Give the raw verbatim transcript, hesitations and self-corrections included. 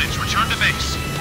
units, return to base.